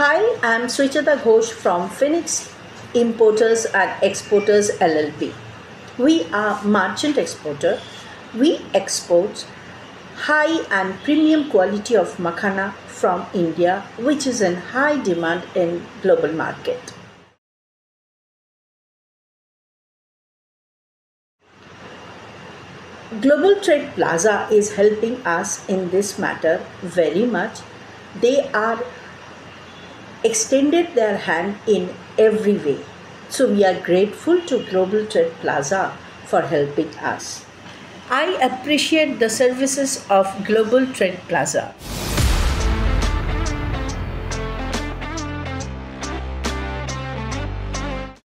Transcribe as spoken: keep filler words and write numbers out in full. Hi, I am Sreecheta Ghosh from Phoenix Importers and Exporters L L P. We are merchant exporter. We export high and premium quality of makhana from India, which is in high demand in global market. Global Trade Plaza is helping us in this matter very much. They are extended their hand in every way. So we are grateful to Global Trade Plaza for helping us. I appreciate the services of Global Trade Plaza.